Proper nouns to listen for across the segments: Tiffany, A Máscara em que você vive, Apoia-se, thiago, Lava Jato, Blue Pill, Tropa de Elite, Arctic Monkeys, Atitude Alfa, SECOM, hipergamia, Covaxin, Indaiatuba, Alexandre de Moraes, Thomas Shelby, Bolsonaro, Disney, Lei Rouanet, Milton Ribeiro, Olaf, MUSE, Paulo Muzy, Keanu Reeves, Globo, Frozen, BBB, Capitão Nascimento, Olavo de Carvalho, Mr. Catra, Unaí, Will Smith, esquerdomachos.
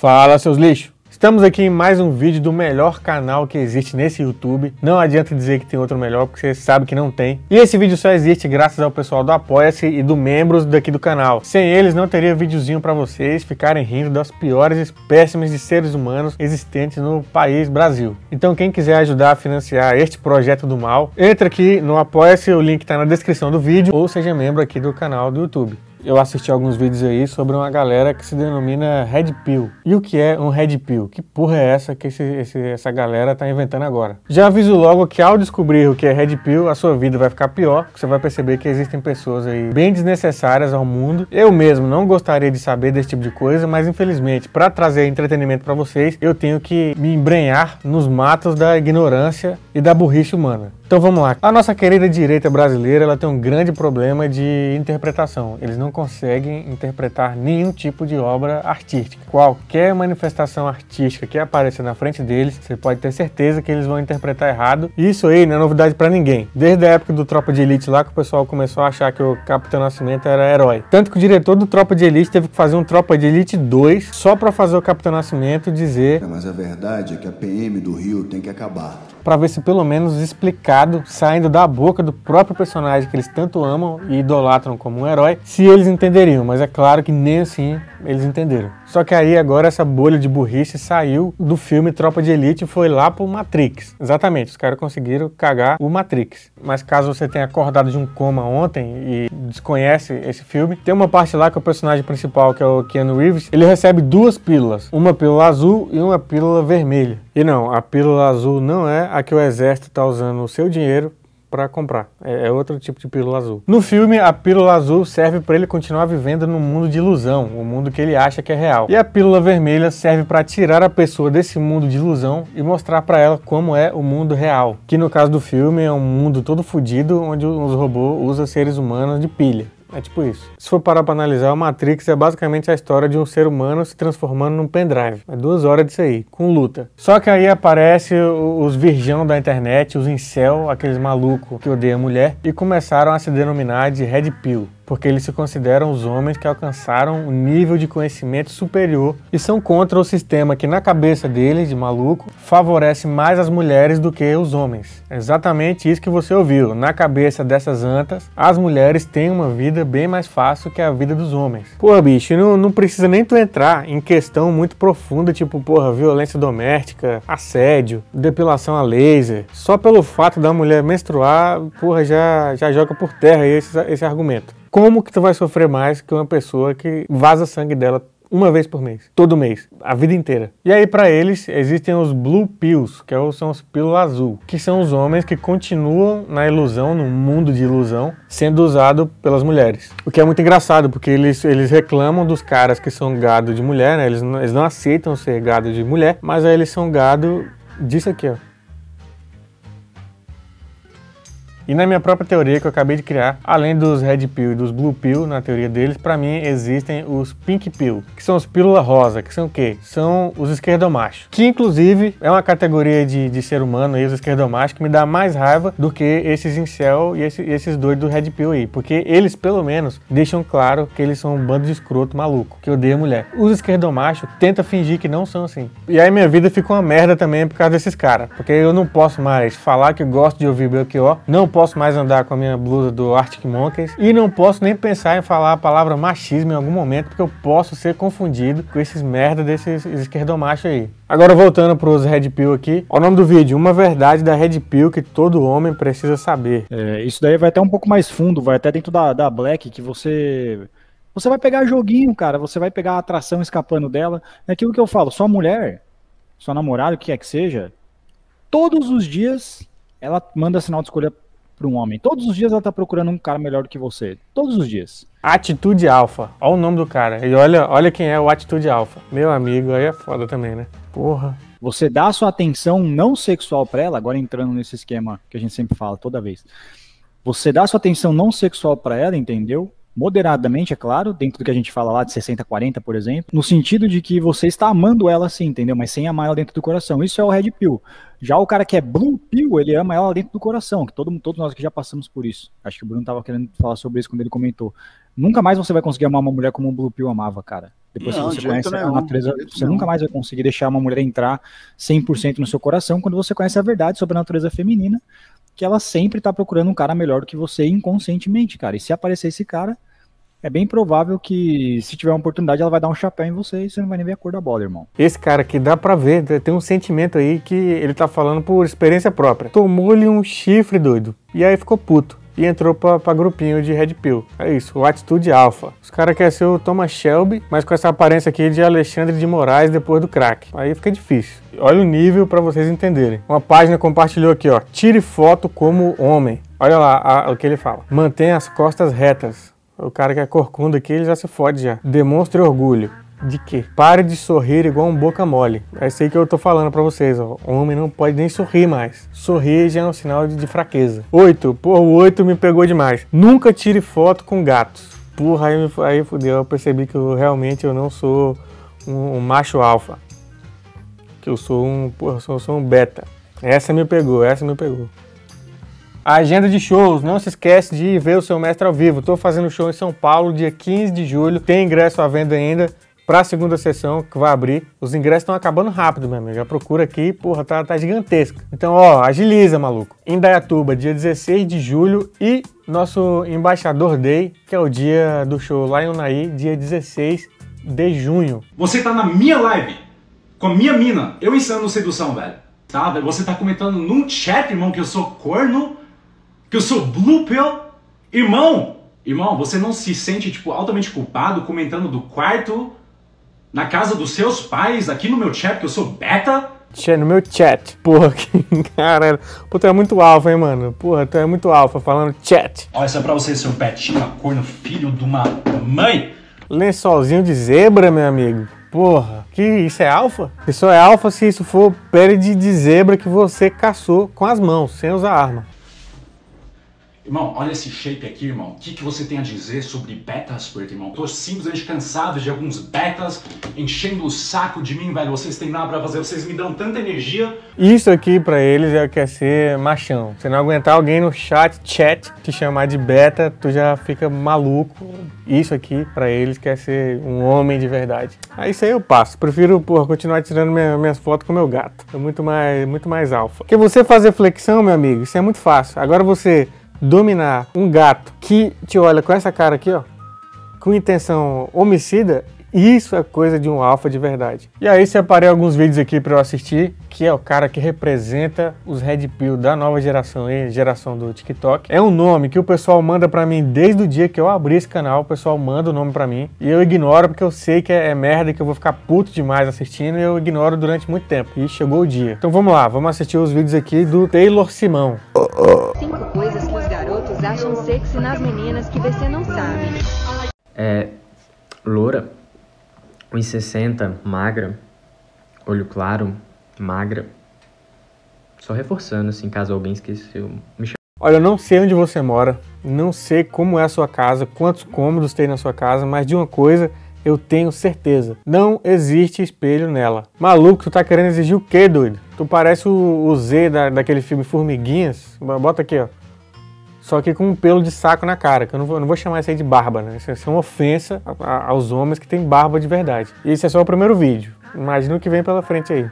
Fala, seus lixos! Estamos aqui em mais um vídeo do melhor canal que existe nesse YouTube. Não adianta dizer que tem outro melhor, porque você sabe que não tem. E esse vídeo só existe graças ao pessoal do Apoia-se e do membros daqui do canal. Sem eles não teria videozinho pra vocês ficarem rindo das piores espécimes de seres humanos existentes no país Brasil. Então quem quiser ajudar a financiar este projeto do mal, entra aqui no Apoia-se, o link tá na descrição do vídeo, ou seja membro aqui do canal do YouTube. Eu assisti alguns vídeos aí sobre uma galera que se denomina Red Pill. E o que é um Red Pill? Que porra é essa que essa galera tá inventando agora? Já aviso logo que ao descobrir o que é Red Pill, a sua vida vai ficar pior. Você vai perceber que existem pessoas aí bem desnecessárias ao mundo. Eu mesmo não gostaria de saber desse tipo de coisa, mas infelizmente, para trazer entretenimento para vocês, eu tenho que me embrenhar nos matos da ignorância e da burrice humana. Então vamos lá. A nossa querida direita brasileira, ela tem um grande problema de interpretação. Eles não conseguem interpretar nenhum tipo de obra artística. Qualquer manifestação artística que apareça na frente deles, você pode ter certeza que eles vão interpretar errado. E isso aí não é novidade pra ninguém. Desde a época do Tropa de Elite lá, que o pessoal começou a achar que o Capitão Nascimento era herói. Tanto que o diretor do Tropa de Elite teve que fazer um Tropa de Elite 2 só pra fazer o Capitão Nascimento dizer... Mas a verdade é que a PM do Rio tem que acabar. Pra ver se pelo menos explicar, saindo da boca do próprio personagem que eles tanto amam e idolatram como um herói, se eles entenderiam, mas é claro que nem assim eles entenderam. Só que aí agora essa bolha de burrice saiu do filme Tropa de Elite e foi lá pro Matrix. Exatamente, os caras conseguiram cagar o Matrix. Mas caso você tenha acordado de um coma ontem e desconhece esse filme, tem uma parte lá que o personagem principal, que é o Keanu Reeves, ele recebe duas pílulas, uma pílula azul e uma pílula vermelha. E não, a pílula azul não é a que o exército tá usando o seu dinheiro para comprar, é outro tipo de pílula azul. No filme, a pílula azul serve para ele continuar vivendo num mundo de ilusão, um mundo que ele acha que é real. E a pílula vermelha serve para tirar a pessoa desse mundo de ilusão e mostrar para ela como é o mundo real, que no caso do filme é um mundo todo fodido onde os robôs usam seres humanos de pilha. É tipo isso. Se for parar pra analisar, o Matrix é basicamente a história de um ser humano se transformando num pendrive. É 2 horas disso aí, com luta. Só que aí aparece os virgão da internet, os incel, aqueles malucos que odeiam mulher, e começaram a se denominar de Red Pill, porque eles se consideram os homens que alcançaram um nível de conhecimento superior e são contra o sistema que, na cabeça deles, de maluco, favorece mais as mulheres do que os homens. É exatamente isso que você ouviu. Na cabeça dessas antas, as mulheres têm uma vida bem mais fácil que a vida dos homens. Porra, bicho, não precisa nem tu entrar em questão muito profunda, tipo, porra, violência doméstica, assédio, depilação a laser. Só pelo fato da mulher menstruar, porra, já joga por terra esse argumento. Como que tu vai sofrer mais que uma pessoa que vaza sangue dela uma vez por mês, todo mês, a vida inteira? E aí pra eles existem os Blue Pills, que são os pílulas azul, que são os homens que continuam na ilusão, num mundo de ilusão, sendo usado pelas mulheres. O que é muito engraçado, porque eles reclamam dos caras que são gado de mulher, né? Eles não aceitam ser gado de mulher, mas aí eles são gado disso aqui, ó. E na minha própria teoria que eu acabei de criar, além dos Red Pill e dos Blue Pill, na teoria deles, pra mim existem os Pink Pill, que são os pílula rosa, que são o quê? São os esquerdomachos, que inclusive é uma categoria de ser humano aí, os esquerdomachos, que me dá mais raiva do que esses incel e esses dois do Red Pill aí, porque eles pelo menos deixam claro que eles são um bando de escroto maluco, que odeia mulher. Os esquerdomachos tentam fingir que não são assim. E aí minha vida fica uma merda também por causa desses caras, porque eu não posso mais falar que eu gosto de ouvir Belchior, não posso mais andar com a minha blusa do Arctic Monkeys e não posso nem pensar em falar a palavra machismo em algum momento, porque eu posso ser confundido com esses merda desses esquerdomachos aí. Agora voltando pros Red Pill aqui, olha o nome do vídeo, uma verdade da Red Pill que todo homem precisa saber. É, isso daí vai até um pouco mais fundo, vai até dentro da Black, que você vai pegar joguinho, cara, você vai pegar a atração escapando dela. É aquilo que eu falo, sua mulher, sua namorada, o que é que seja, todos os dias ela manda sinal de escolha para um homem. Todos os dias ela tá procurando um cara melhor do que você. Todos os dias. Atitude Alfa. Olha o nome do cara. E olha quem é o Atitude Alfa. Meu amigo, aí é foda também, né? Porra. Você dá sua atenção não sexual para ela, agora entrando nesse esquema que a gente sempre fala toda vez. Você dá sua atenção não sexual para ela, entendeu? Moderadamente, é claro, dentro do que a gente fala lá de 60-40, por exemplo, no sentido de que você está amando ela sim, entendeu? Mas sem amar ela dentro do coração. Isso é o Red Pill. Já o cara que é Blue Pill, ele ama ela dentro do coração, que todos nós que já passamos por isso. Acho que o Bruno tava querendo falar sobre isso quando ele comentou. Nunca mais você vai conseguir amar uma mulher como o Blue Pill amava, cara. Depois não, que você conhece a natureza, você nunca mais vai conseguir deixar uma mulher entrar 100% no seu coração quando você conhece a verdade sobre a natureza feminina, que ela sempre tá procurando um cara melhor do que você inconscientemente, cara. E se aparecer esse cara, é bem provável que, se tiver uma oportunidade, ela vai dar um chapéu em você e você não vai nem ver a cor da bola, irmão. Esse cara que dá pra ver, tem um sentimento aí que ele tá falando por experiência própria. Tomou-lhe um chifre, doido. E aí ficou puto. E entrou pra grupinho de Red Pill. É isso, o Atitude Alfa. Os caras querem ser o Thomas Shelby, mas com essa aparência aqui de Alexandre de Moraes depois do crack. Aí fica difícil. Olha o nível pra vocês entenderem. Uma página compartilhou aqui, ó. Tire foto como homem. Olha lá o que ele fala. Mantenha as costas retas. O cara que é corcunda aqui, ele já se fode já. Demonstre orgulho. De quê? Pare de sorrir igual um boca mole. É isso aí que eu tô falando pra vocês, ó. O homem não pode nem sorrir mais. Sorrir já é um sinal de fraqueza. 8. Porra, o 8 me pegou demais. Nunca tire foto com gatos. Porra, aí fudeu. Eu percebi que eu realmente não sou um macho alfa. Que eu sou um... Porra, eu sou um beta. Essa me pegou. A agenda de shows, não se esquece de ir ver o seu mestre ao vivo. Tô fazendo show em São Paulo, dia 15 de julho. Tem ingresso à venda ainda para a segunda sessão que vai abrir. Os ingressos estão acabando rápido, meu amigo. A procura aqui, porra, tá gigantesca. Então, ó, agiliza, maluco. Indaiatuba, dia 16 de julho e nosso Embaixador Day, que é o dia do show lá em Unaí, dia 16 de junho. Você tá na minha live, com a minha mina. Eu ensino sedução, velho. Tá? Você tá comentando num chat, irmão, que eu sou corno. Que eu sou blue pill? Irmão, você não se sente, tipo, altamente culpado comentando do quarto na casa dos seus pais, aqui no meu chat, que eu sou beta? No meu chat. Porra, que caralho. Pô, tu é muito alfa, hein, mano? Porra, tu é muito alfa falando chat. Olha, isso é pra você, seu betinho, corno, filho de uma mãe. Lençolzinho de zebra, meu amigo. Porra, que isso é alfa? Isso é alfa se isso for pele de zebra que você caçou com as mãos, sem usar arma. Irmão, olha esse shape aqui, irmão. O que você tem a dizer sobre betas, irmão? Tô simplesmente cansado de alguns betas enchendo o saco de mim, velho. Vocês têm nada pra fazer, vocês me dão tanta energia. Isso aqui pra eles é o que é ser machão. Se não aguentar alguém no chat, te chamar de beta, tu já fica maluco. Isso aqui pra eles que é ser um homem de verdade. Aí isso aí eu passo. Prefiro, porra, continuar tirando minhas fotos com meu gato. É muito mais alfa. Porque você fazer flexão, meu amigo, isso é muito fácil. Agora você... dominar um gato que te olha com essa cara aqui, ó, com intenção homicida, isso é coisa de um alfa de verdade. E aí separei alguns vídeos aqui pra eu assistir, que é o cara que representa os Red Pill da nova geração aí, geração do TikTok. É um nome que o pessoal manda pra mim desde o dia que eu abri esse canal, o pessoal manda o nome pra mim. E eu ignoro porque eu sei que é merda, que eu vou ficar puto demais assistindo, e eu ignoro durante muito tempo. E chegou o dia. Então vamos lá, vamos assistir os vídeos aqui do Taylor Simão. 5 coisas que os garotos acham sexy nas meninas que você não sabe. É... loura. 1,60, magra. Olho claro, magra. Só reforçando, assim, caso alguém esqueceu. Olha, eu não sei onde você mora. Não sei como é a sua casa, quantos cômodos tem na sua casa. Mas de uma coisa, eu tenho certeza. Não existe espelho nela. Maluco, tu tá querendo exigir o quê, doido? Tu parece o Z daquele filme Formiguinhas. Bota aqui, ó. Só que com um pelo de saco na cara, que eu não vou chamar isso aí de barba, né? Isso é uma ofensa aos homens que têm barba de verdade. E esse é só o primeiro vídeo. Imagina o que vem pela frente aí.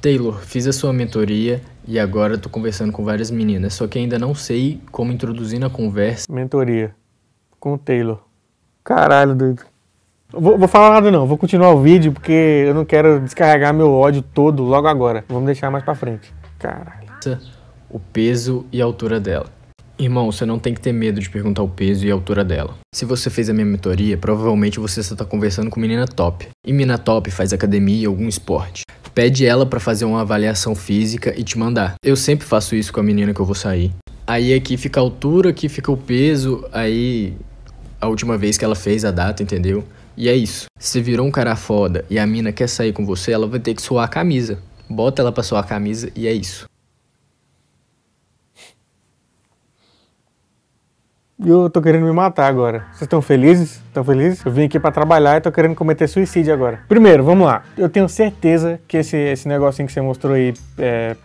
Taylor, fiz a sua mentoria e agora tô conversando com várias meninas, só que ainda não sei como introduzir na conversa. Mentoria com o Taylor. Caralho, doido. Vou falar nada não, vou continuar o vídeo porque eu não quero descarregar meu ódio todo logo agora. Vamos deixar mais pra frente. Caralho. O peso e a altura dela. Irmão, você não tem que ter medo de perguntar o peso e a altura dela. Se você fez a minha mentoria, provavelmente você só tá conversando com menina top. E menina top faz academia e algum esporte. Pede ela pra fazer uma avaliação física e te mandar. Eu sempre faço isso com a menina que eu vou sair. Aí aqui fica a altura, aqui fica o peso, aí a última vez que ela fez a data, entendeu? E é isso. Se virou um cara foda e a mina quer sair com você, ela vai ter que suar a camisa. Bota ela pra suar a camisa e é isso. Eu tô querendo me matar agora. Vocês estão felizes? Estão felizes? Eu vim aqui pra trabalhar e tô querendo cometer suicídio agora. Primeiro, vamos lá. Eu tenho certeza que esse negocinho que você mostrou aí,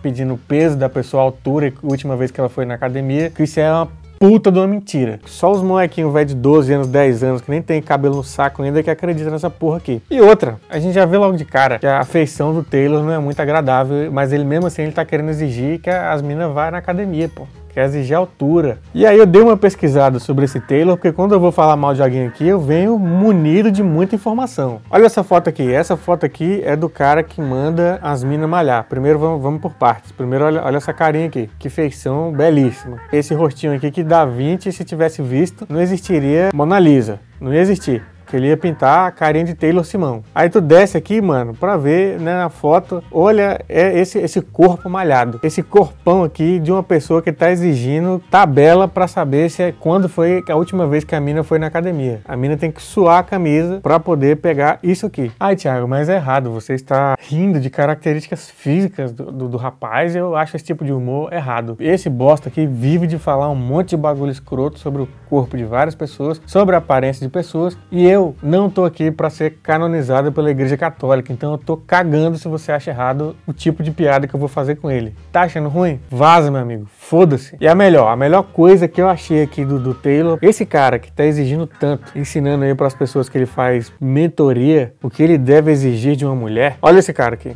pedindo o peso da pessoa, a altura, a última vez que ela foi na academia, que isso é uma puta de uma mentira. Só os molequinhos velho de 12 anos, 10 anos, que nem tem cabelo no saco ainda, que acredita nessa porra aqui. E outra, a gente já vê logo de cara que a afeição do Taylor não é muito agradável, mas ele mesmo assim, ele tá querendo exigir que as minas vá na academia, pô. Quer exigir altura. E aí eu dei uma pesquisada sobre esse Taylor, porque quando eu vou falar mal de alguém aqui, eu venho munido de muita informação. Olha essa foto aqui. Essa foto aqui é do cara que manda as minas malhar. Primeiro vamos por partes. Primeiro olha essa carinha aqui. Que feição belíssima. Esse rostinho aqui que dá 20, se tivesse visto, não existiria Mona Lisa. Não ia existir. Que ele ia pintar a carinha de Taylor Simão. Aí tu desce aqui, mano, pra ver, né, na foto. Olha, é esse corpo malhado. Esse corpão aqui de uma pessoa que tá exigindo tabela pra saber se é quando foi a última vez que a mina foi na academia. A mina tem que suar a camisa pra poder pegar isso aqui. Ai, Thiago, mas é errado. Você está rindo de características físicas do rapaz. Eu acho esse tipo de humor errado. Esse bosta aqui vive de falar um monte de bagulho escroto sobre o corpo de várias pessoas, sobre a aparência de pessoas, e eu não tô aqui pra ser canonizado pela Igreja Católica, então eu tô cagando se você acha errado o tipo de piada que eu vou fazer com ele. Tá achando ruim? Vaza, meu amigo. Foda-se. E a melhor coisa que eu achei aqui do Taylor, esse cara que tá exigindo tanto, ensinando aí pras pessoas que ele faz mentoria, o que ele deve exigir de uma mulher. Olha esse cara aqui.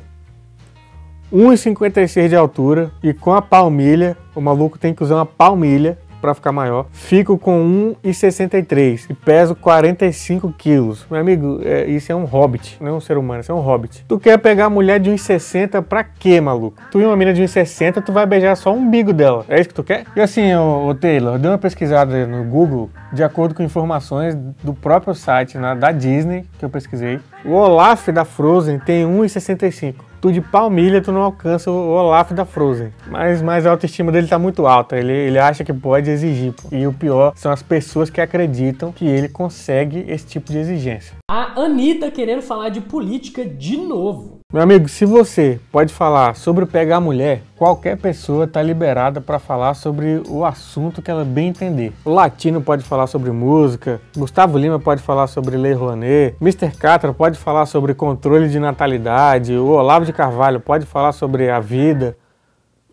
1,56 de altura e com a palmilha, o maluco tem que usar uma palmilha pra ficar maior, fico com 1,63 e peso 45 quilos. Meu amigo, isso é um hobbit, não é um ser humano, isso é um hobbit. Tu quer pegar a mulher de 1,60 pra quê, maluco? Tu e uma mina de 1,60, tu vai beijar só o umbigo dela, é isso que tu quer? E assim, ô Taylor, eu dei uma pesquisada no Google, de acordo com informações do próprio site, né, da Disney, que eu pesquisei, o Olaf da Frozen tem 1,65. Tu de palmilha, tu não alcança o Olaf da Frozen. Mas a autoestima dele tá muito alta. Ele acha que pode exigir. Pô. E o pior são as pessoas que acreditam que ele consegue esse tipo de exigência. A Anitta querendo falar de política de novo. Meu amigo, se você pode falar sobre pegar mulher, qualquer pessoa tá liberada para falar sobre o assunto que ela bem entender. O Latino pode falar sobre música, Gustavo Lima pode falar sobre Lei Rouanet, Mr. Catra pode falar sobre controle de natalidade, o Olavo de Carvalho pode falar sobre a vida.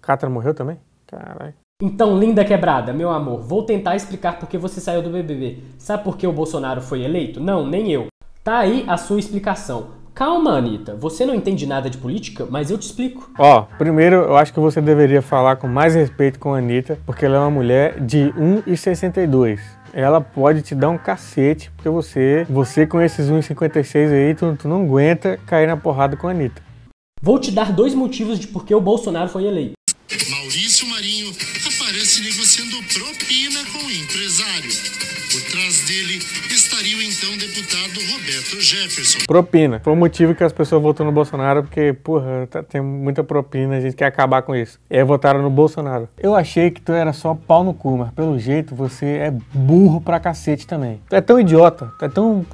Catra morreu também? Caralho. Então, linda quebrada, meu amor, vou tentar explicar por que você saiu do BBB. Sabe por que o Bolsonaro foi eleito? Não, nem eu. Tá aí a sua explicação. Calma, Anitta, você não entende nada de política, mas eu te explico. Ó, primeiro eu acho que você deveria falar com mais respeito com a Anitta, porque ela é uma mulher de 1,62. Ela pode te dar um cacete, porque você com esses 1,56 aí, tu não aguenta cair na porrada com a Anitta. Vou te dar dois motivos de por que o Bolsonaro foi eleito. Maurício Marinho aparece negociando propina com o empresário. Por trás dele estaria o então deputado Roberto Jefferson. Propina. Foi o motivo que as pessoas votaram no Bolsonaro, porque, porra, tem muita propina, a gente quer acabar com isso. E aí votaram no Bolsonaro. Eu achei que tu era só pau no cu, mas pelo jeito você é burro pra cacete também. Tu é tão idiota,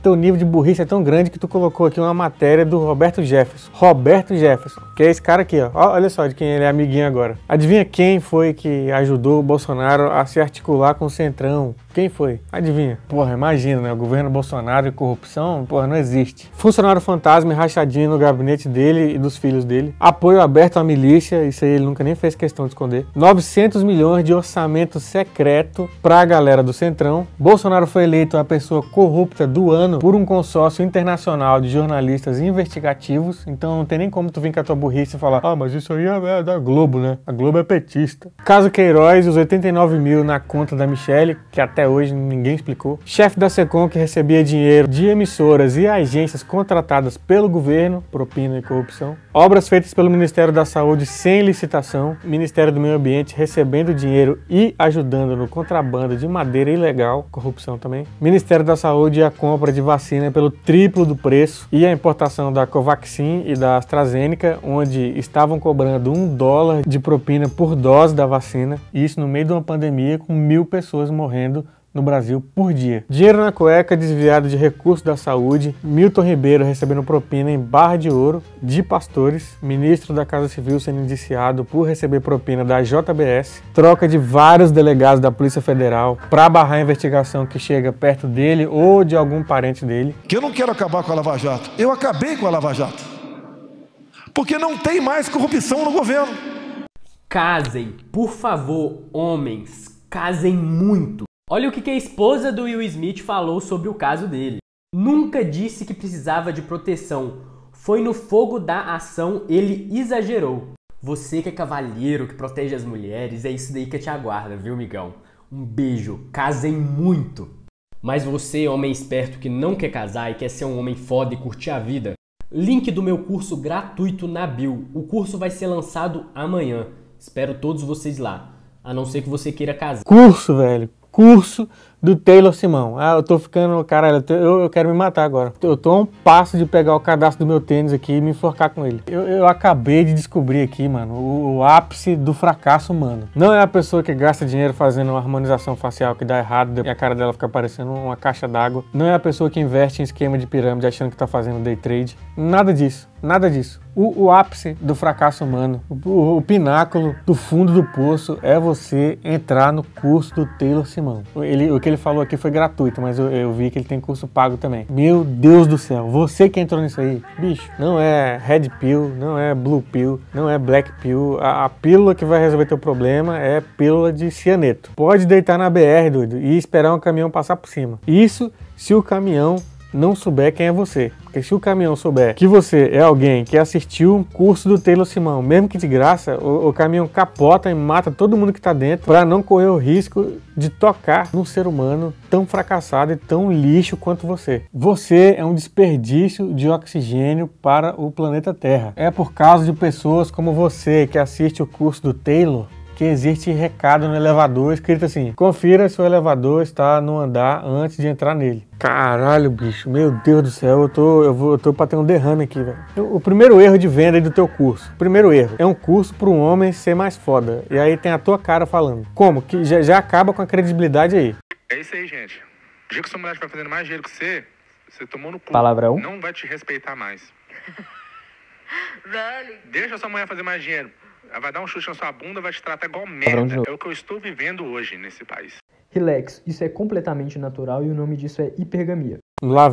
teu nível de burrice é tão grande que tu colocou aqui uma matéria do Roberto Jefferson. Roberto Jefferson, que é esse cara aqui, ó. Olha só de quem ele é amiguinho agora. Adivinha quem foi que ajudou o Bolsonaro a se articular com o Centrão? Quem foi? Adivinha? Porra, imagina, né? O governo Bolsonaro e corrupção, porra, não existe. Funcionário fantasma e rachadinho no gabinete dele e dos filhos dele. Apoio aberto à milícia, isso aí ele nunca nem fez questão de esconder. 900 milhões de orçamento secreto pra galera do Centrão. Bolsonaro foi eleito a pessoa corrupta do ano por um consórcio internacional de jornalistas investigativos. Então não tem nem como tu vir com a tua burrice e falar: ah, mas isso aí é da Globo, né? A Globo é petista. Caso Queiroz, os 89 mil na conta da Michelle, que até hoje ninguém explicou. Chefe da SECOM que recebia dinheiro de emissoras e agências contratadas pelo governo, propina e corrupção. Obras feitas pelo Ministério da Saúde sem licitação. Ministério do Meio Ambiente recebendo dinheiro e ajudando no contrabando de madeira ilegal, corrupção também. Ministério da Saúde e a compra de vacina pelo triplo do preço e a importação da Covaxin e da AstraZeneca, onde estavam cobrando $1 de propina por dose da vacina. E isso no meio de uma pandemia com 1000 pessoas morrendo no Brasil por dia. Dinheiro na cueca desviado de recursos da saúde, Milton Ribeiro recebendo propina em Barra de Ouro, de pastores, ministro da Casa Civil sendo indiciado por receber propina da JBS, troca de vários delegados da Polícia Federal para barrar a investigação que chega perto dele ou de algum parente dele. Que eu não quero acabar com a Lava Jato. Eu acabei com a Lava Jato. Porque não tem mais corrupção no governo. Casem, por favor, homens. casem muito. Olha o que a esposa do Will Smith falou sobre o caso dele. Nunca disse que precisava de proteção. Foi no fogo da ação, ele exagerou. Você que é cavalheiro, que protege as mulheres, é isso daí que te aguarda, viu, migão? Um beijo, casem muito. Mas você, homem esperto que não quer casar e quer ser um homem foda e curtir a vida, link do meu curso gratuito na bio. O curso vai ser lançado amanhã. Espero todos vocês lá. A não ser que você queira casar. Curso, velho. Curso do Taylor Simão. Ah, eu tô ficando... Caralho, eu quero me matar agora. Eu tô a um passo de pegar o cadastro do meu tênis aqui e me enforcar com ele. Eu acabei de descobrir aqui, mano, o ápice do fracasso humano. Não é a pessoa que gasta dinheiro fazendo uma harmonização facial que dá errado e a cara dela fica parecendo uma caixa d'água. Não é a pessoa que investe em esquema de pirâmide achando que tá fazendo day trade. Nada disso. Nada disso. O ápice do fracasso humano, o pináculo do fundo do poço é você entrar no curso do Taylor Simão. O que ele falou aqui foi gratuito, mas eu vi que ele tem curso pago também. Meu Deus do céu, você que entrou nisso aí, bicho, não é red pill, não é blue pill, não é black pill. A pílula que vai resolver teu problema é pílula de cianeto. Pode deitar na BR, doido, e esperar um caminhão passar por cima. Isso se o caminhão não souber quem é você. Porque se o caminhão souber que você é alguém que assistiu um curso do Taylor Simão, mesmo que de graça, o caminhão capota e mata todo mundo que tá dentro para não correr o risco de tocar num ser humano tão fracassado e tão lixo quanto você. Você é um desperdício de oxigênio para o planeta Terra. É por causa de pessoas como você que assiste o curso do Taylor que existe recado no elevador escrito assim: confira se o elevador está no andar antes de entrar nele. Caralho, bicho, meu Deus do céu, eu tô pra ter um derrame aqui, velho. O primeiro erro de venda do teu curso, primeiro erro, é um curso para um homem ser mais foda. E aí tem a tua cara falando. Como? Que já acaba com a credibilidade aí. É isso aí, gente. O dia que sua mulher estiver fazendo mais dinheiro que você, você tomou no cu. Palavrão. Não vai te respeitar mais. Velho. Deixa sua mulher fazer mais dinheiro. Ela vai dar um chute na sua bunda, vai te tratar igual merda. É o que eu estou vivendo hoje nesse país. Relax, isso é completamente natural e o nome disso é hipergamia. Lá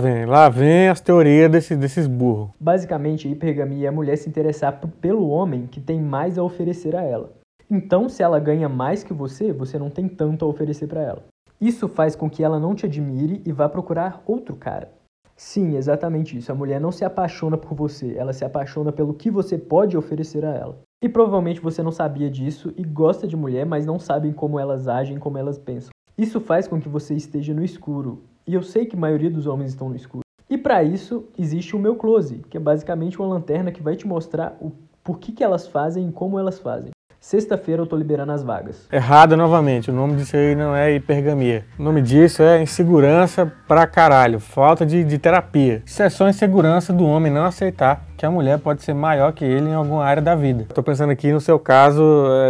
vem as teorias desses burros. Basicamente, a hipergamia é a mulher se interessar pelo homem que tem mais a oferecer a ela. Então, se ela ganha mais que você, você não tem tanto a oferecer para ela. Isso faz com que ela não te admire e vá procurar outro cara. Sim, exatamente isso. A mulher não se apaixona por você, ela se apaixona pelo que você pode oferecer a ela. E provavelmente você não sabia disso e gosta de mulher, mas não sabem como elas agem, como elas pensam. Isso faz com que você esteja no escuro. E eu sei que a maioria dos homens estão no escuro. E para isso, existe o meu close, que é basicamente uma lanterna que vai te mostrar o porquê que elas fazem e como elas fazem. Sexta-feira eu tô liberando as vagas. Errado novamente, o nome disso aí não é hipergamia. O nome disso é insegurança pra caralho, falta de terapia. Isso é só insegurança do homem não aceitar que a mulher pode ser maior que ele em alguma área da vida. Tô pensando aqui no seu caso,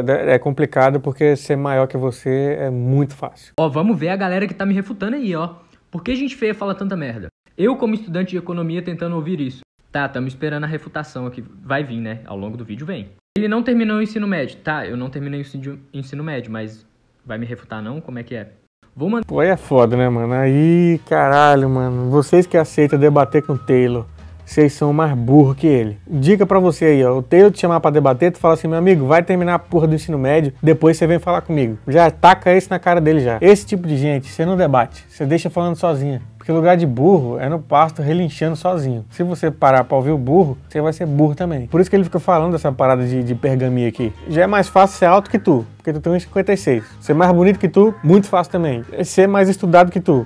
é complicado porque ser maior que você é muito fácil. Ó, vamos ver a galera que tá me refutando aí, ó. Por que gente feia fala tanta merda? Eu como estudante de economia tentando ouvir isso. Tá, tamo esperando a refutação aqui. Vai vir, né? Ao longo do vídeo vem. Ele não terminou o ensino médio. Tá, eu não terminei o ensino médio, mas vai me refutar não? Como é que é? Vou mandar... Pô, aí é foda, né, mano? Aí, caralho, mano. Vocês que aceitam debater com o Taylor, vocês são mais burros que ele. Dica pra você aí, ó. O Taylor te chamar pra debater, tu fala assim, meu amigo, vai terminar a porra do ensino médio, depois você vem falar comigo. Já taca isso na cara dele já. Esse tipo de gente, você não debate. Você deixa falando sozinha. Porque lugar de burro é no pasto relinchando sozinho. Se você parar pra ouvir o burro, você vai ser burro também. Por isso que ele fica falando dessa parada de pergaminha aqui. Já é mais fácil ser alto que tu, porque tu tem 1,56. Ser mais bonito que tu, muito fácil também. Ser mais estudado que tu.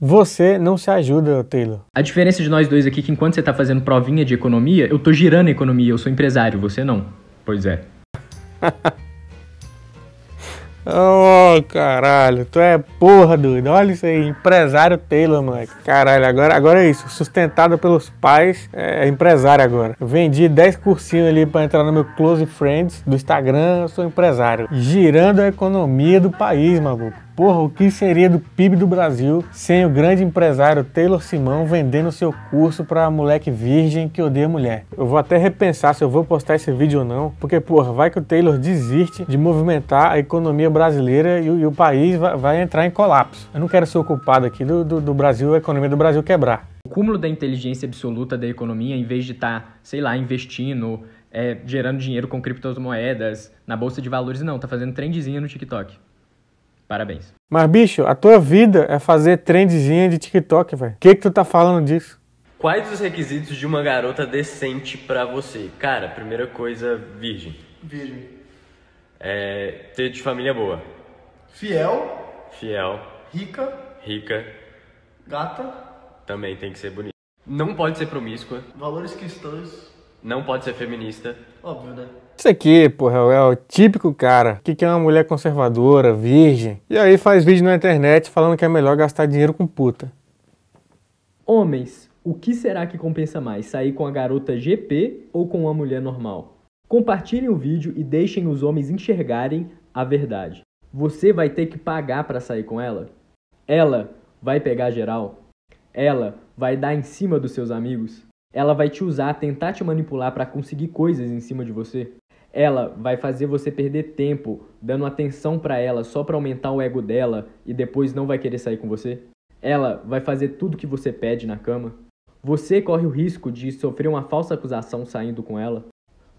Você não se ajuda, Taylor. A diferença de nós dois aqui é que enquanto você tá fazendo provinha de economia, eu tô girando a economia, eu sou empresário, você não. Pois é. Oh, caralho, tu é porra, doido. Olha isso aí, empresário Taylor, moleque. Caralho, agora é isso. Sustentado pelos pais, é empresário agora. Eu vendi 10 cursinhos ali pra entrar no meu Close Friends do Instagram, eu sou empresário. Girando a economia do país, maluco. Porra, o que seria do PIB do Brasil sem o grande empresário Taylor Simão vendendo seu curso pra moleque virgem que odeia mulher? Eu vou até repensar se eu vou postar esse vídeo ou não, porque, porra, vai que o Taylor desiste de movimentar a economia brasileira e o país vai entrar em colapso. Eu não quero ser o culpado aqui do Brasil, a economia do Brasil quebrar. O cúmulo da inteligência absoluta da economia, em vez de estar, sei lá, investindo, gerando dinheiro com criptomoedas, na bolsa de valores, não. Tá fazendo trendzinha no TikTok. Parabéns. Mas, bicho, a tua vida é fazer trendzinha de TikTok, velho. Que tu tá falando disso? Quais os requisitos de uma garota decente pra você? Cara, primeira coisa, virgem. Virgem. Ter de família boa. Fiel. Rica. Gata. Também tem que ser bonita. Não pode ser promíscua. Valores cristãos. Não pode ser feminista. Óbvio, né? Isso aqui, porra, é o típico cara que é uma mulher conservadora, virgem. E aí faz vídeo na internet falando que é melhor gastar dinheiro com puta. Homens, o que será que compensa mais? Sair com a garota GP ou com uma mulher normal? Compartilhem o vídeo e deixem os homens enxergarem a verdade. Você vai ter que pagar pra sair com ela? Ela vai pegar geral? Ela vai dar em cima dos seus amigos? Ela vai te usar, tentar te manipular pra conseguir coisas em cima de você? Ela vai fazer você perder tempo, dando atenção pra ela só pra aumentar o ego dela e depois não vai querer sair com você? Ela vai fazer tudo que você pede na cama? Você corre o risco de sofrer uma falsa acusação saindo com ela?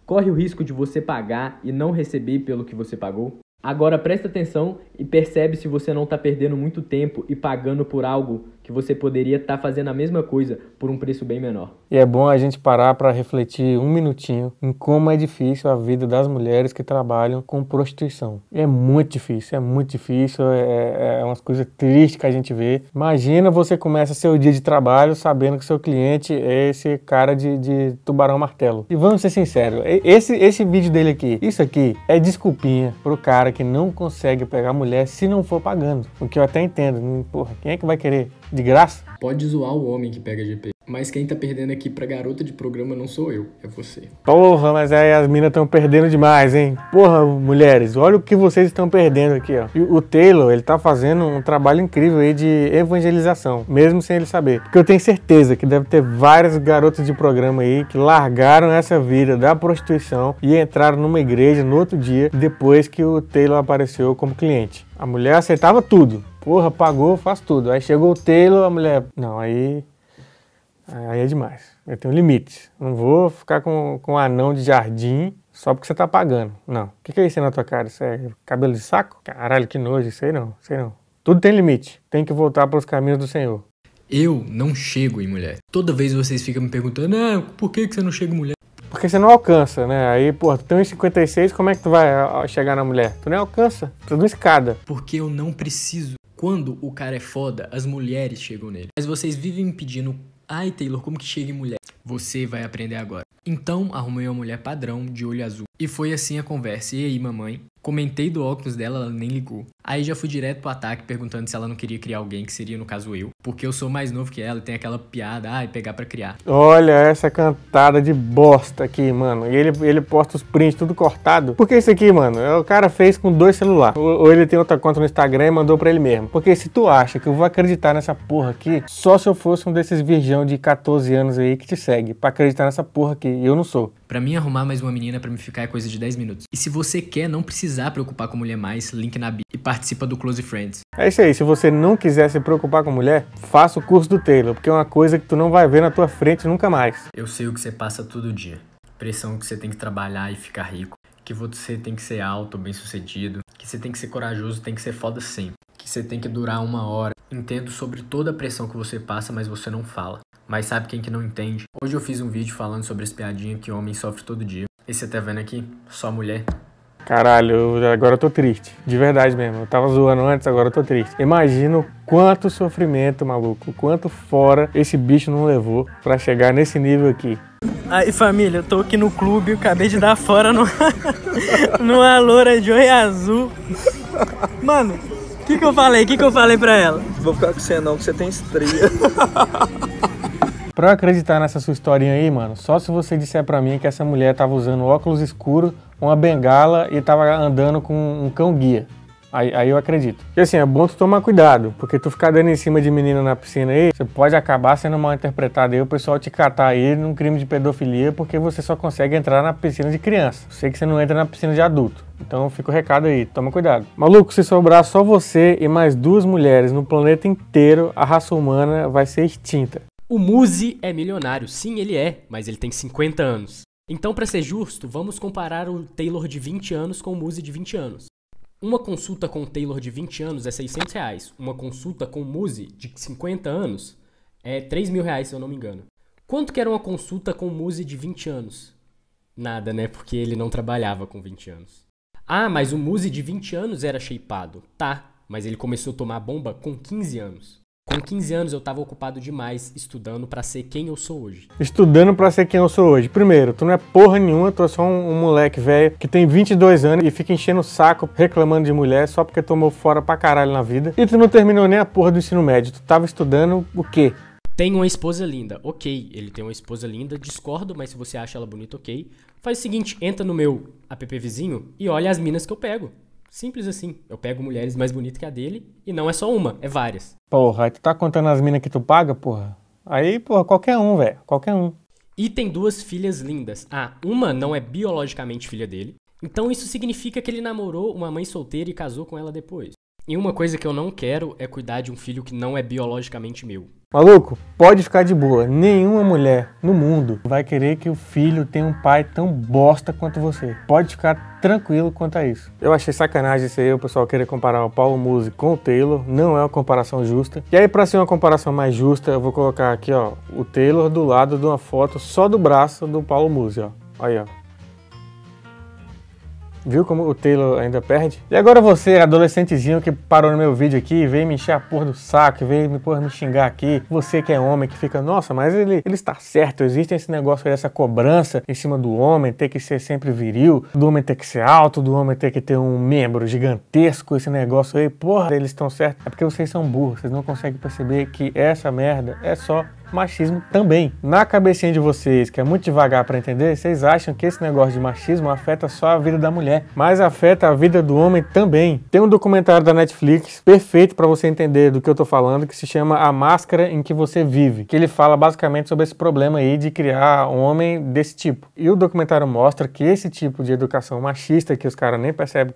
Corre o risco de você pagar e não receber pelo que você pagou? Agora presta atenção e percebe se você não está perdendo muito tempo e pagando por algo que você poderia estar fazendo a mesma coisa por um preço bem menor. E é bom a gente parar para refletir um minutinho em como é difícil a vida das mulheres que trabalham com prostituição. É muito difícil, é umas coisas tristes que a gente vê. Imagina você começa seu dia de trabalho sabendo que seu cliente é esse cara de tubarão martelo. E vamos ser sinceros, esse vídeo dele aqui, isso aqui é desculpinha pro cara que não consegue pegar mulher se não for pagando. O que eu até entendo, porra, quem é que vai querer de graça? Pode zoar o homem que pega GP. Mas quem tá perdendo aqui pra garota de programa não sou eu, é você. Porra, mas aí as minas estão perdendo demais, hein? Porra, mulheres, olha o que vocês estão perdendo aqui, ó. E o Taylor, ele tá fazendo um trabalho incrível aí de evangelização, mesmo sem ele saber. Porque eu tenho certeza que deve ter várias garotas de programa aí que largaram essa vida da prostituição e entraram numa igreja no outro dia, depois que o Taylor apareceu como cliente. A mulher aceitava tudo. Porra, pagou, faz tudo. Aí chegou o Taylor, a mulher... Não, aí é demais. Eu tenho limites. Não vou ficar com um anão de jardim só porque você tá pagando. Não. O que é isso aí na tua cara? Isso é cabelo de saco? Caralho, que nojo. Isso aí não. Isso aí não. Tudo tem limite. Tem que voltar para os caminhos do Senhor. Eu não chego em mulher. Toda vez vocês ficam me perguntando, por que você não chega em mulher? Porque você não alcança, né? Aí, porra, tu tem uns 56, como é que tu vai chegar na mulher? Tu nem alcança. Tu é uma escada. Porque eu não preciso. Quando o cara é foda, as mulheres chegam nele. Mas vocês vivem me pedindo, ai Taylor, como que chega em mulher? Você vai aprender agora. Então arrumei uma mulher padrão, de olho azul. E foi assim a conversa, e aí mamãe? Comentei do óculos dela, ela nem ligou. Aí já fui direto pro ataque, perguntando se ela não queria criar alguém, que seria no caso eu. Porque eu sou mais novo que ela, e tem aquela piada, pegar pra criar. Olha essa cantada de bosta aqui, mano. E ele posta os prints tudo cortado. Por que isso aqui, mano? O cara fez com 2 celulares. Ou ele tem outra conta no Instagram e mandou pra ele mesmo. Porque se tu acha que eu vou acreditar nessa porra aqui, só se eu fosse um desses virgão de 14 anos aí que te segue, pra acreditar nessa porra aqui. E eu não sou. Pra mim, arrumar mais uma menina pra me ficar é coisa de 10 minutos. E se você quer não precisar preocupar com mulher mais, link na bio e participa do Close Friends. É isso aí, se você não quiser se preocupar com mulher, faça o curso do Taylor, porque é uma coisa que tu não vai ver na tua frente nunca mais. Eu sei o que você passa todo dia. Pressão que você tem que trabalhar e ficar rico. Que você tem que ser alto, bem sucedido. Que você tem que ser corajoso, tem que ser foda sempre. Que você tem que durar 1 hora. Entendo sobre toda a pressão que você passa, mas você não fala. Mas sabe quem que não entende? Hoje eu fiz um vídeo falando sobre as piadinhas que o homem sofre todo dia. E você tá vendo aqui? Só mulher. Caralho, agora eu tô triste. De verdade mesmo. Eu tava zoando antes, agora eu tô triste. Imagino quanto sofrimento, maluco. Quanto fora esse bicho não levou pra chegar nesse nível aqui. Aí, família, eu tô aqui no clube. Eu acabei de dar fora numa loura de olho azul. Mano, o que eu falei? O que eu falei pra ela? Vou ficar com você não, que você tem estria. Pra eu acreditar nessa sua historinha aí, mano, só se você disser pra mim que essa mulher tava usando óculos escuros, uma bengala e tava andando com um cão guia. Aí eu acredito. E assim, é bom tu tomar cuidado, porque tu ficar dando em cima de menina na piscina aí, você pode acabar sendo mal interpretado aí, o pessoal te catar aí num crime de pedofilia, porque você só consegue entrar na piscina de criança. Eu sei que você não entra na piscina de adulto. Então fica o recado aí, toma cuidado. Maluco, se sobrar só você e mais 2 mulheres no planeta inteiro, a raça humana vai ser extinta. O MUSE é milionário, sim ele é, mas ele tem 50 anos. Então, para ser justo, vamos comparar o Taylor de 20 anos com o Muzy de 20 anos. Uma consulta com o Taylor de 20 anos é R$600. Uma consulta com o Muzy de 50 anos é R$3.000, se eu não me engano. Quanto que era uma consulta com o Muzy de 20 anos? Nada, né? Porque ele não trabalhava com 20 anos. Ah, mas o Muzy de 20 anos era shapeado. Tá, mas ele começou a tomar bomba com 15 anos. Com 15 anos eu tava ocupado demais estudando pra ser quem eu sou hoje. Estudando pra ser quem eu sou hoje. Primeiro, tu não é porra nenhuma, tu é só um moleque velho que tem 22 anos e fica enchendo o saco reclamando de mulher só porque tomou fora pra caralho na vida. E tu não terminou nem a porra do ensino médio, tu tava estudando o quê? Tem uma esposa linda. Ok, ele tem uma esposa linda, discordo, mas se você acha ela bonita, ok. Faz o seguinte, entra no meu app vizinho e olha as minas que eu pego. Simples assim. Eu pego mulheres mais bonitas que a dele, e não é só uma, é várias. Porra, aí tu tá contando as minas que tu paga, porra? Aí, porra, qualquer um, velho, qualquer um. E tem duas filhas lindas. Ah, uma não é biologicamente filha dele, então isso significa que ele namorou uma mãe solteira e casou com ela depois. E uma coisa que eu não quero é cuidar de um filho que não é biologicamente meu. Maluco, pode ficar de boa. Nenhuma mulher no mundo vai querer que o filho tenha um pai tão bosta quanto você. Pode ficar tranquilo quanto a isso. Eu achei sacanagem isso aí, o pessoal querer comparar o Paulo Muzy com o Taylor. Não é uma comparação justa. E aí, pra ser uma comparação mais justa, eu vou colocar aqui, ó, o Taylor do lado de uma foto só do braço do Paulo Muzy, ó. Aí, ó. Viu como o Taylor ainda perde? E agora você, adolescentezinho que parou no meu vídeo aqui, veio me encher a porra do saco, veio me xingar aqui. Você que é homem, que fica, nossa, mas ele está certo. Existe esse negócio aí, essa cobrança em cima do homem, ter que ser sempre viril, do homem ter que ser alto, do homem ter que ter um membro gigantesco, esse negócio aí. Porra, eles estão certos. É porque vocês são burros, vocês não conseguem perceber que essa merda é só machismo também. Na cabecinha de vocês, que é muito devagar pra entender, vocês acham que esse negócio de machismo afeta só a vida da mulher, mas afeta a vida do homem também. Tem um documentário da Netflix, perfeito pra você entender do que eu tô falando, que se chama A Máscara em que você vive, que ele fala basicamente sobre esse problema aí de criar um homem desse tipo. E o documentário mostra que esse tipo de educação machista, que os caras nem percebem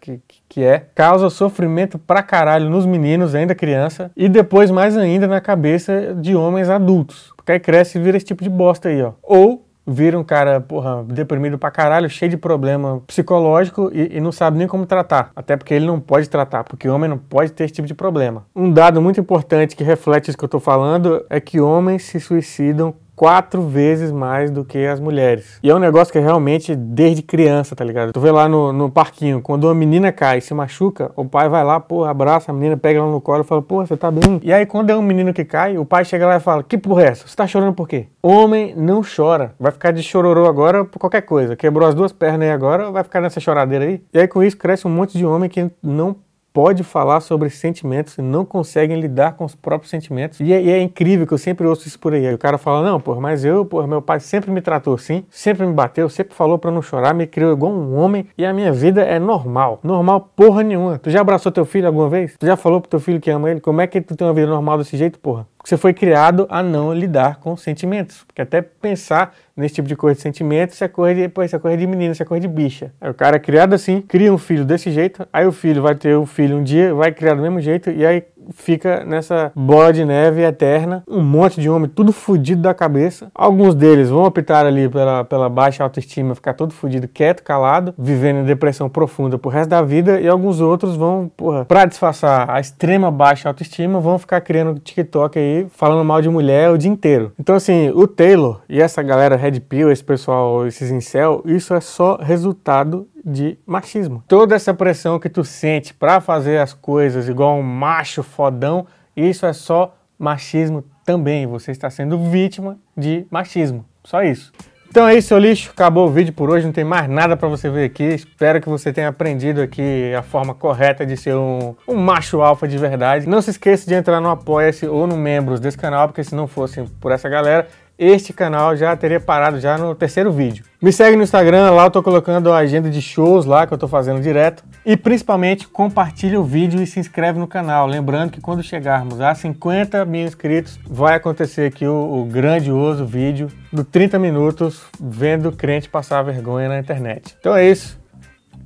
que é, causa sofrimento pra caralho nos meninos, ainda criança, e depois mais ainda na cabeça de homens adultos. Porque aí cresce e vira esse tipo de bosta aí, ó. Ou vira um cara, porra, deprimido pra caralho, cheio de problema psicológico e não sabe nem como tratar. Até porque ele não pode tratar, porque homem não pode ter esse tipo de problema. Um dado muito importante que reflete isso que eu tô falando é que homens se suicidam 4 vezes mais do que as mulheres. E é um negócio que é realmente desde criança, tá ligado? Tu vê lá no parquinho, quando uma menina cai e se machuca, o pai vai lá, porra, abraça a menina, pega ela no colo e fala, porra, você tá bem? E aí quando é um menino que cai, o pai chega lá e fala, que porra é essa? Você tá chorando por quê? Homem não chora. Vai ficar de chororô agora por qualquer coisa. Quebrou as 2 pernas aí agora, vai ficar nessa choradeira aí. E aí com isso cresce um monte de homem que não pode falar sobre sentimentos e não conseguem lidar com os próprios sentimentos. E é incrível que eu sempre ouço isso por aí. Aí o cara fala, não, porra, mas eu, porra, meu pai sempre me tratou assim, sempre me bateu, sempre falou pra não chorar, me criou igual um homem e a minha vida é normal. Normal porra nenhuma. Tu já abraçou teu filho alguma vez? Tu já falou pro teu filho que ama ele? Como é que tu tem uma vida normal desse jeito, porra? Porque você foi criado a não lidar com sentimentos. Porque até pensar nesse tipo de coisa de sentimentos, isso é coisa de, pô, isso é coisa de menino, isso é coisa de bicha. Aí o cara é criado assim, cria um filho desse jeito, aí o filho vai ter um filho um dia, vai criar do mesmo jeito, e aí fica nessa bola de neve eterna. Um monte de homem, tudo fudido da cabeça. Alguns deles vão optar ali pela baixa autoestima, ficar todo fudido, quieto, calado, vivendo em depressão profunda pro resto da vida, e alguns outros vão, porra, pra disfarçar a extrema baixa autoestima, vão ficar criando TikTok aí, falando mal de mulher o dia inteiro. Então assim, o Taylor e essa galera Red Pill, esse pessoal, esses incel, isso é só resultado de machismo. Toda essa pressão que tu sente pra fazer as coisas igual um macho fodão, isso é só machismo também. Você está sendo vítima de machismo. Só isso. Então é isso, seu lixo. Acabou o vídeo por hoje. Não tem mais nada pra você ver aqui. Espero que você tenha aprendido aqui a forma correta de ser um macho alfa de verdade. Não se esqueça de entrar no Apoia-se ou no Membros desse canal, porque se não fosse por essa galera, este canal já teria parado já no 3º vídeo. Me segue no Instagram, lá eu tô colocando a agenda de shows lá que eu tô fazendo direto. E principalmente compartilha o vídeo e se inscreve no canal. Lembrando que quando chegarmos a 50.000 inscritos, vai acontecer aqui o grandioso vídeo do 30 minutos vendo crente passar vergonha na internet. Então é isso,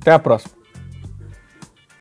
até a próxima.